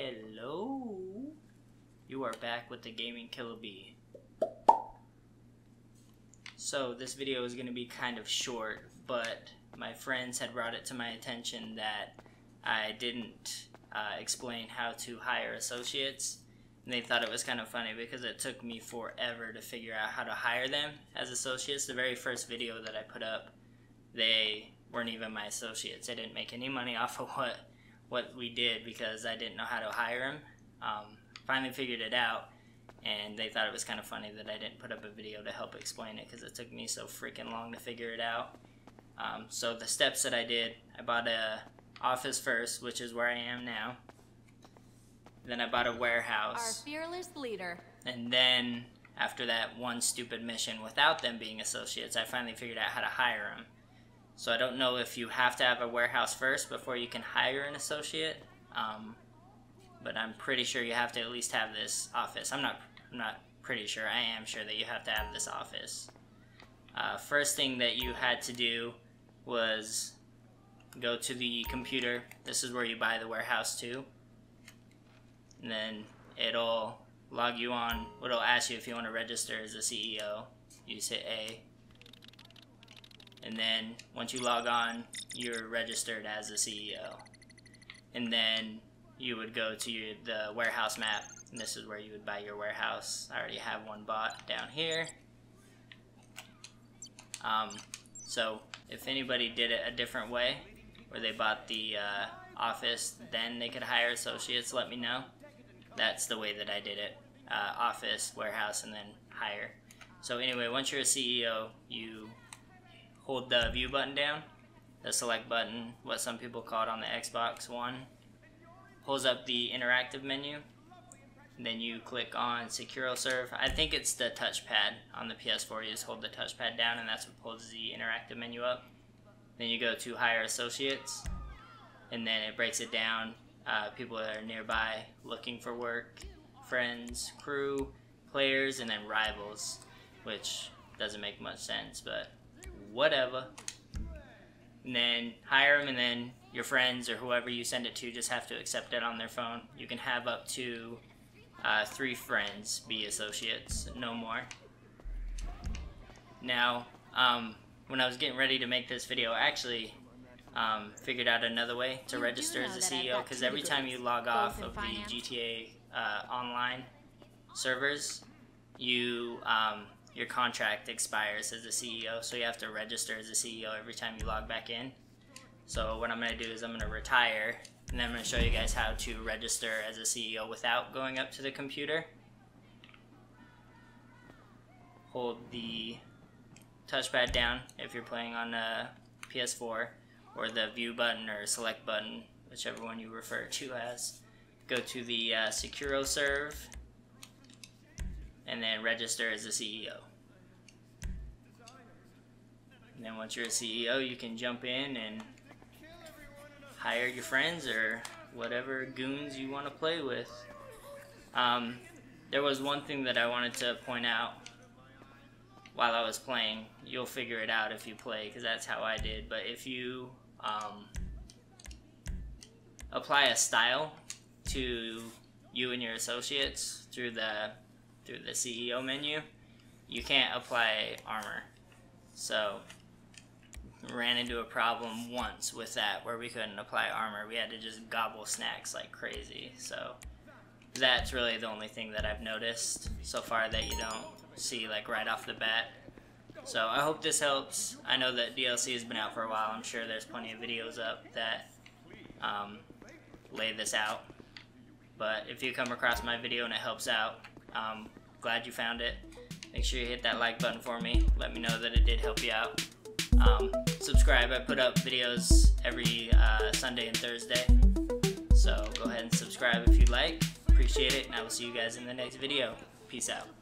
Hello. You are back with the GamingKillerbee. So this video is going to be kind of short, but my friends had brought it to my attention that I didn't explain how to hire associates, and they thought it was kind of funny because it took me forever to figure out how to hire them as associates. The very first video that I put up, they weren't even my associates. I didn't make any money off of what we did because I didn't know how to hire them. Finally figured it out, and they thought it was kind of funny that I didn't put up a video to help explain it because it took me so freaking long to figure it out. So the steps that I did, I bought an office first, which is where I am now. Then I bought a warehouse. Our fearless leader. And then after that one stupid mission without them being associates, I finally figured out how to hire them. So I don't know if you have to have a warehouse first before you can hire an associate, but I'm pretty sure you have to at least have this office. I'm not pretty sure. I am sure that you have to have this office. First thing that you had to do was go to the computer. This is where you buy the warehouse to, and then it'll log you on. It'll ask you if you want to register as a CEO. You just hit A. And then once you log on, you're registered as a CEO. And then you would go to the warehouse map, and this is where you would buy your warehouse. I already have one bought down here. So if anybody did it a different way, where they bought the office, then they could hire associates, let me know. That's the way that I did it. Office, warehouse, and then hire. So anyway, once you're a CEO, you hold the view button down, the select button, what some people call it on the Xbox One, pulls up the interactive menu, and then you click on SecuroServe. I think it's the touchpad on the PS4. You just hold the touchpad down and that's what pulls the interactive menu up. Then you go to Hire Associates, and then it breaks it down, people that are nearby, looking for work, friends, crew, players, and then rivals, which doesn't make much sense, but whatever. And then hire them, and then your friends or whoever you send it to just have to accept it on their phone. You can have up to 3 friends be associates, no more. Now, when I was getting ready to make this video, I actually figured out another way to register as a CEO, because every time you log off of the GTA online servers, you your contract expires as a CEO, so you have to register as a CEO every time you log back in. So what I'm going to do is I'm going to retire, and then I'm going to show you guys how to register as a CEO without going up to the computer. Hold the touchpad down if you're playing on a PS4, or the view button or select button, whichever one you refer to as. Go to the SecuroServe, and then register as a CEO. And then once you're a CEO, you can jump in and hire your friends or whatever goons you want to play with. There was one thing that I wanted to point out while I was playing. You'll figure it out if you play, because that's how I did. But if you apply a style to you and your associates through the CEO menu, you can't apply armor. So ran into a problem once with that where we couldn't apply armor. We had to just gobble snacks like crazy. So that's really the only thing that I've noticed so far that you don't see like right off the bat. So I hope this helps. I know that DLC has been out for a while. I'm sure there's plenty of videos up that lay this out. But if you come across my video and it helps out, glad you found it. Make sure you hit that like button for me. Let me know that it did help you out. Subscribe. I put up videos every Sunday and Thursday. So go ahead and subscribe if you'd like. Appreciate it, and I will see you guys in the next video. Peace out.